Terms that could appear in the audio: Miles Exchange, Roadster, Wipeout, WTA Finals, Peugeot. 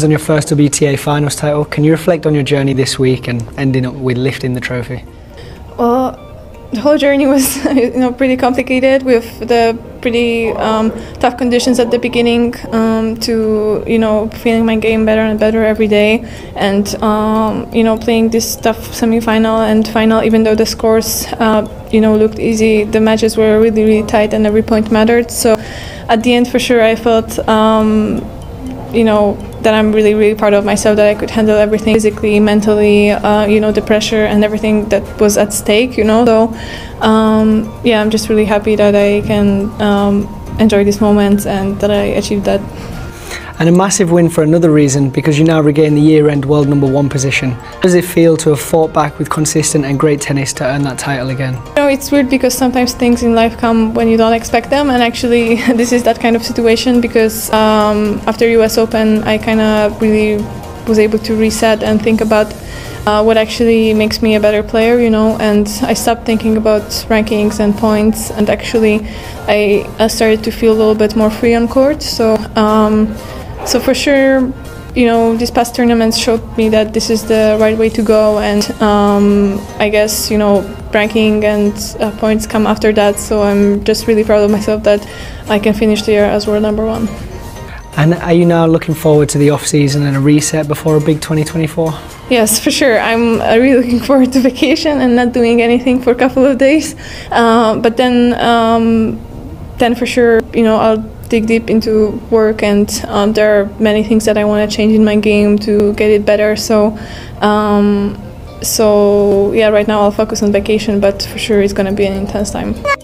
Congratulations on your first WTA Finals title. Can you reflect on your journey this week and ending up with lifting the trophy? Well, the whole journey was pretty complicated with the pretty tough conditions at the beginning, to feeling my game better and better every day, and playing this tough semi-final and final. Even though the scores looked easy, the matches were really tight and every point mattered. So at the end, for sure, I felt that I'm really proud of myself, that I could handle everything physically, mentally, the pressure and everything that was at stake, So, yeah, I'm just really happy that I can enjoy these moments and that I achieved that. And a massive win for another reason, because you now regain the year-end world #1 position. How does it feel to have fought back with consistent and great tennis to earn that title again? It's weird because sometimes things in life come when you don't expect them, and actually this is that kind of situation, because after US Open I kind of really was able to reset and think about what actually makes me a better player, and I stopped thinking about rankings and points, and actually I started to feel a little bit more free on court. So so for sure, these past tournaments showed me that this is the right way to go, and I guess, ranking and points come after that, so I'm just really proud of myself that I can finish the year as world #1. And are you now looking forward to the off-season and a reset before a big 2024? Yes, for sure. I'm really looking forward to vacation and not doing anything for a couple of days. But then for sure, I'll dig deep into work, and there are many things that I want to change in my game to get it better. So, yeah, right now I'll focus on vacation, but for sure it's going to be an intense time.